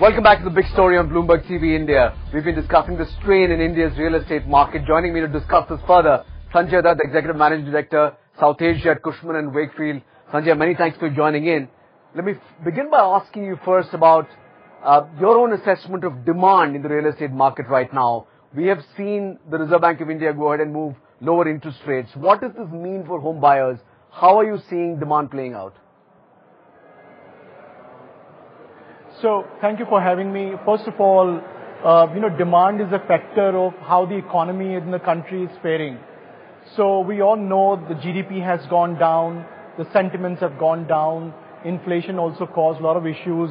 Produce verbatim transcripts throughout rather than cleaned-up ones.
Welcome back to The Big Story on Bloomberg T V India. We've been discussing the strain in India's real estate market. Joining me to discuss this further, Sanjay Dhad, the Executive Managing Director, South Asia at Cushman and Wakefield. Sanjay, many thanks for joining in. Let me begin by asking you first about uh, your own assessment of demand in the real estate market right now. We have seen the Reserve Bank of India go ahead and move lower interest rates. What does this mean for home buyers? How are you seeing demand playing out? So thank you for having me. First of all, uh, you know, demand is a factor of how the economy in the country is faring. So we all know the G D P has gone down, the sentiments have gone down, inflation also caused a lot of issues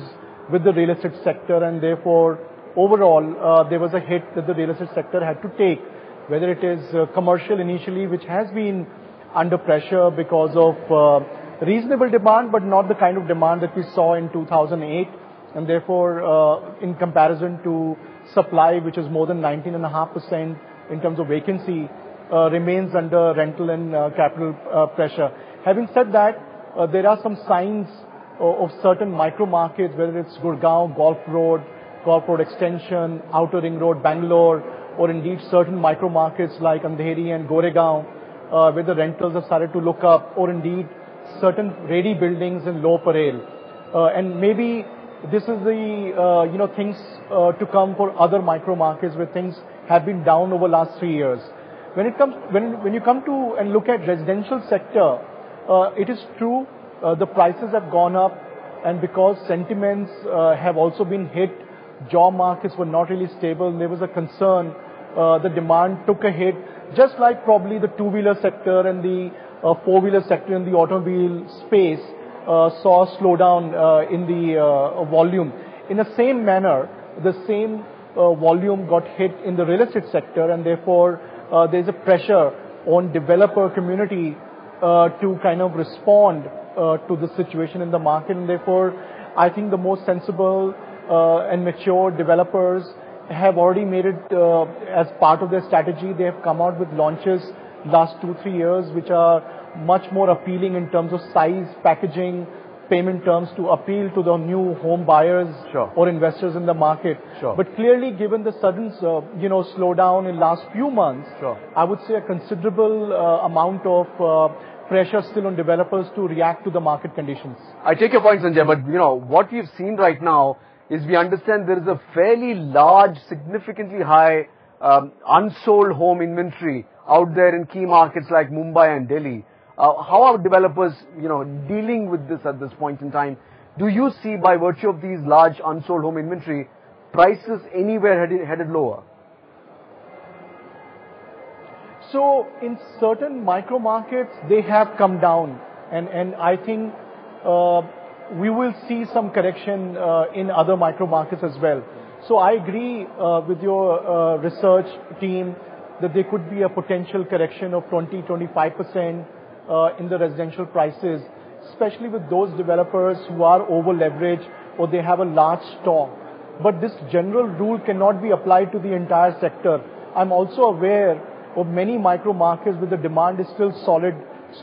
with the real estate sector, and therefore overall uh, there was a hit that the real estate sector had to take, whether it is uh, commercial initially, which has been under pressure because of uh, reasonable demand, but not the kind of demand that we saw in two thousand eight. And therefore, uh, in comparison to supply, which is more than nineteen point five percent in terms of vacancy, uh, remains under rental and uh, capital uh, pressure. Having said that, uh, there are some signs of, of certain micro markets, whether it's Gurgaon, Golf Road, Golf Road Extension, Outer Ring Road, Bangalore, or indeed certain micro markets like Andheri and Goregaon, uh, where the rentals have started to look up, or indeed certain ready buildings in Lower Parel. Uh, and maybe this is the, uh, you know, things uh, to come for other micro markets where things have been down over last three years. When it comes, when, when you come to and look at residential sector, uh, it is true, uh, the prices have gone up, and because sentiments uh, have also been hit, job markets were not really stable, there was a concern, uh, the demand took a hit, just like probably the two-wheeler sector and the uh, four-wheeler sector in the automobile space. Uh, saw a slowdown uh, in the uh, volume. In the same manner, the same uh, volume got hit in the real estate sector, and therefore uh, there's a pressure on developer community uh, to kind of respond uh, to the situation in the market, and therefore I think the most sensible uh, and mature developers have already made it uh, as part of their strategy. They have come out with launches last two, three years which are much more appealing in terms of size, packaging, payment terms to appeal to the new home buyers sure. or investors in the market. Sure. But clearly, given the sudden, uh, you know, slowdown in last few months, sure. I would say a considerable uh, amount of uh, pressure still on developers to react to the market conditions. I take your point, Sanjay, but you know what we've seen right now is we understand there is a fairly large, significantly high um, unsold home inventory out there in key markets like Mumbai and Delhi. Uh, how are developers, you know, dealing with this at this point in time? Do you see, by virtue of these large unsold home inventory, prices anywhere headed, headed lower? So, in certain micro markets, they have come down, and and I think uh, we will see some correction uh, in other micro markets as well. So, I agree uh, with your uh, research team that there could be a potential correction of twenty to twenty-five percent. Uh, in the residential prices, especially with those developers who are over leveraged or they have a large stock. But this general rule cannot be applied to the entire sector. I'm also aware of many micro markets where the demand is still solid,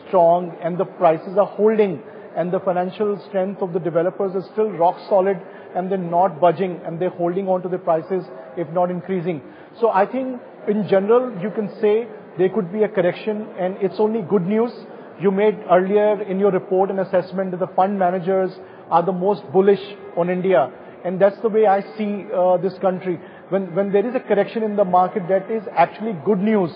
strong, and the prices are holding, and the financial strength of the developers is still rock solid, and they're not budging, and they're holding on to the prices, if not increasing. So I think in general you can say there could be a correction, and it's only good news. You made earlier in your report an assessment that the fund managers are the most bullish on India. And that's the way I see uh, this country. When, when there is a correction in the market, that is actually good news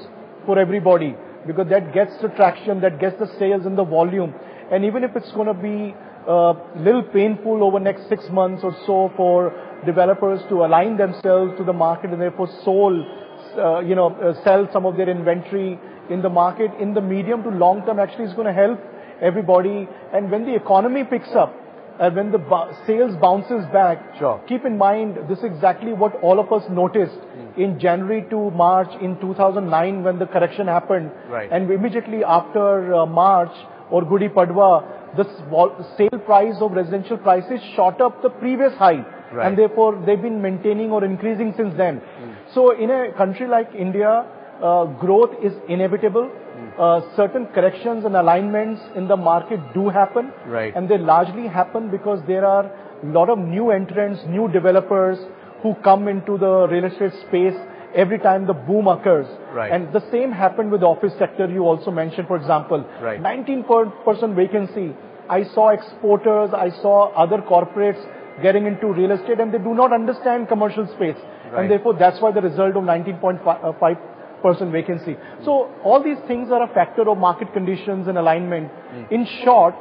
for everybody, because that gets the traction, that gets the sales and the volume. And even if it's going to be a uh, little painful over next six months or so for developers to align themselves to the market and therefore sold, uh, you know, uh, sell some of their inventory in the market, in the medium to long term actually is going to help everybody. And when the economy picks up, and uh, when the sales bounces back, sure. keep in mind this is exactly what all of us noticed mm. in January to March in two thousand nine when the correction happened. Right. And immediately after uh, March or Gudi Padua, the sale price of residential prices shot up the previous high. Right. And therefore they've been maintaining or increasing since then. Mm. So in a country like India, uh, growth is inevitable. Mm. Uh, certain corrections and alignments in the market do happen. Right. And they largely happen because there are a lot of new entrants, new developers who come into the real estate space every time the boom occurs. Right. And the same happened with the office sector you also mentioned, for example. Right. nineteen percent vacancy. I saw exporters, I saw other corporates getting into real estate, and they do not understand commercial space. Right. And therefore, that's why the result of nineteen point five percent vacancy. Mm. So all these things are a factor of market conditions and alignment. Mm. In short,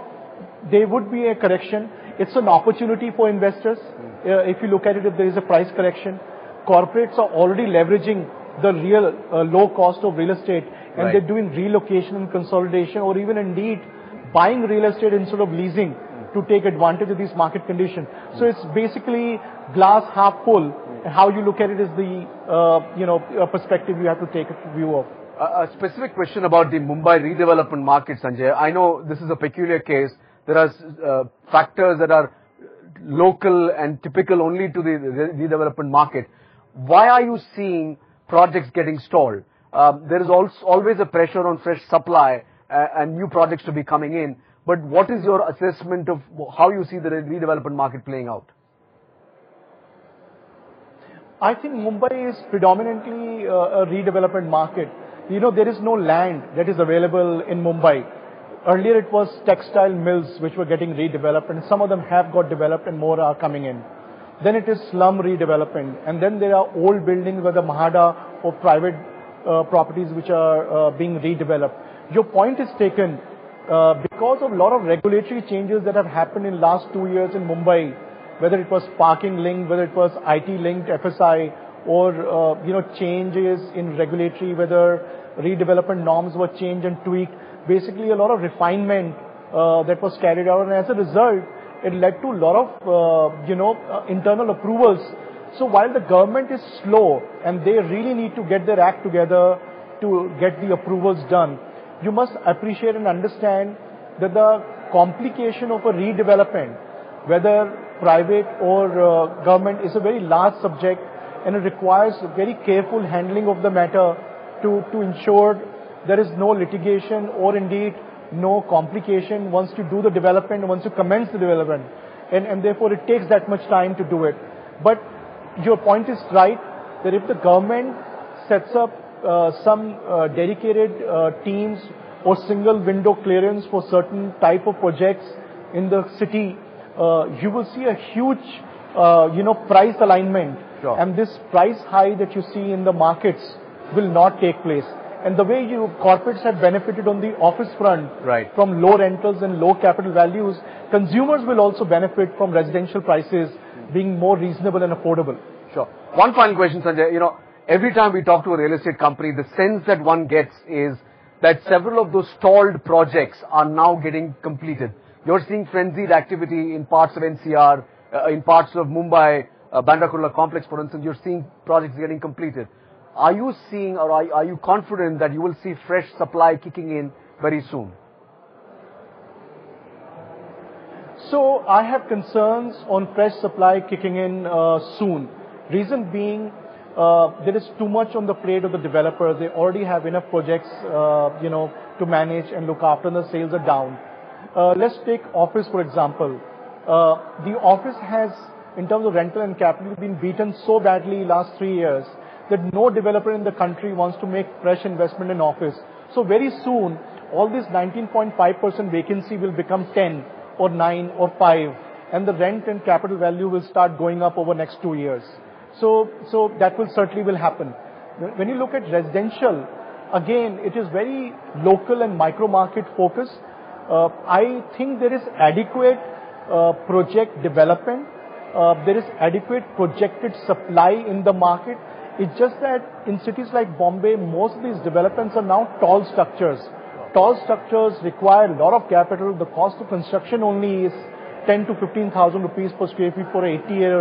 there would be a correction. It's an opportunity for investors. Mm. Uh, if you look at it, if there is a price correction, corporates are already leveraging the real uh, low cost of real estate, and right. they're doing relocation and consolidation, or even indeed buying real estate instead of leasing mm. to take advantage of these market conditions. Mm. So it's basically glass half full. Mm. And how you look at it is the uh, you know perspective you have to take a view of. Uh, a specific question about the Mumbai redevelopment market, Sanjay. I know this is a peculiar case. There are uh, factors that are local and typical only to the redevelopment market. Why are you seeing projects getting stalled? Um, there is also always a pressure on fresh supply and new projects to be coming in. But what is your assessment of how you see the redevelopment market playing out? I think Mumbai is predominantly a redevelopment market. You know, there is no land that is available in Mumbai. Earlier it was textile mills which were getting redeveloped, and some of them have got developed and more are coming in. Then it is slum redevelopment, and then there are old buildings where the mahada or private uh, properties which are uh, being redeveloped. Your point is taken. Uh, because of a lot of regulatory changes that have happened in last two years in Mumbai, whether it was parking linked, whether it was I T linked, F S I, or uh, you know changes in regulatory, whether redevelopment norms were changed and tweaked, basically a lot of refinement uh, that was carried out, and as a result, it led to a lot of uh, you know uh, internal approvals. So while the government is slow and they really need to get their act together to get the approvals done, you must appreciate and understand that the complication of a redevelopment, whether private or uh, government, is a very large subject, and it requires very careful handling of the matter to, to ensure there is no litigation or indeed no complication once you do the development, once you commence the development. And, and therefore it takes that much time to do it. But your point is right, that if the government sets up Uh, some uh, dedicated uh, teams or single window clearance for certain type of projects in the city, uh, you will see a huge uh, you know price alignment. Sure. And this price high that you see in the markets will not take place. And the way you corporates have benefited on the office front, right, from low rentals and low capital values, consumers will also benefit from residential prices being more reasonable and affordable. Sure. One final question, Sanjay. You know, every time we talk to a real estate company, the sense that one gets is that several of those stalled projects are now getting completed. You're seeing frenzied activity in parts of N C R, uh, in parts of Mumbai, uh, Bandra-Kurla Complex, for instance. You're seeing projects getting completed. Are you seeing, or are, are you confident that you will see fresh supply kicking in very soon? So I have concerns on fresh supply kicking in uh, soon. Reason being, Uh, there is too much on the plate of the developers. They already have enough projects, uh, you know, to manage and look after, and the sales are down. Uh, let's take office, for example. Uh, the office has, in terms of rental and capital, been beaten so badly last three years that no developer in the country wants to make fresh investment in office. So very soon, all this nineteen point five percent vacancy will become ten or nine or five, and the rent and capital value will start going up over next two years. So, so that will certainly will happen. When you look at residential, again, it is very local and micro-market focused. Uh, I think there is adequate uh, project development. Uh, there is adequate projected supply in the market. It's just that in cities like Bombay, most of these developments are now tall structures. Tall structures require a lot of capital. The cost of construction only is ten to fifteen thousand rupees per square feet for an eighty-year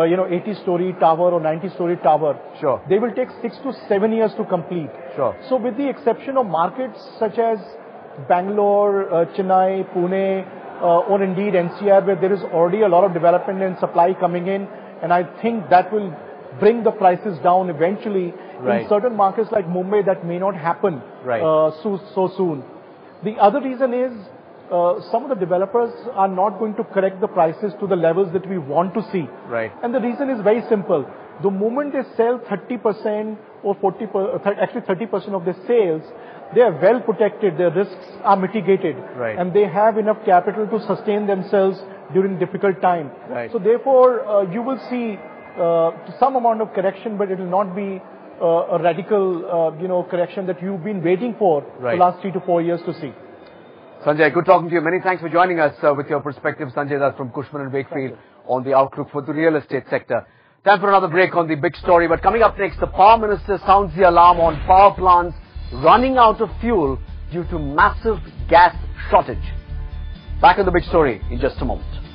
Uh, you know, eighty-story tower or ninety-story tower. Sure. They will take six to seven years to complete. Sure. So with the exception of markets such as Bangalore, uh, Chennai, Pune, uh, or indeed N C R, where there is already a lot of development and supply coming in, and I think that will bring the prices down eventually, Right. In certain markets like Mumbai, that may not happen right. uh, so, so soon. The other reason is uh, some of the developers are not going to correct the prices to the levels that we want to see. Right. And the reason is very simple. The moment they sell thirty percent or forty per, actually thirty percent of their sales, they are well protected, their risks are mitigated, right. and they have enough capital to sustain themselves during difficult time. Right. So therefore, uh, you will see uh, some amount of correction, but it will not be uh, a radical uh, you know, correction that you've been waiting for right. the last three to four years to see. Sanjay, good talking to you. Many thanks for joining us uh, with your perspective. Sanjay Dhad from Cushman and Wakefield on the outlook for the real estate sector. Time for another break on the big story, but coming up next, the power minister sounds the alarm on power plants running out of fuel due to massive gas shortage. Back on the big story in just a moment.